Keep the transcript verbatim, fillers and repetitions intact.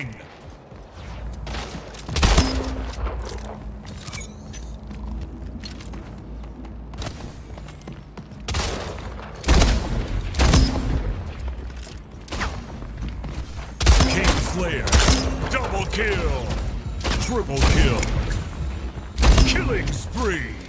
king. King Slayer. Double kill. Triple kill. Killing spree.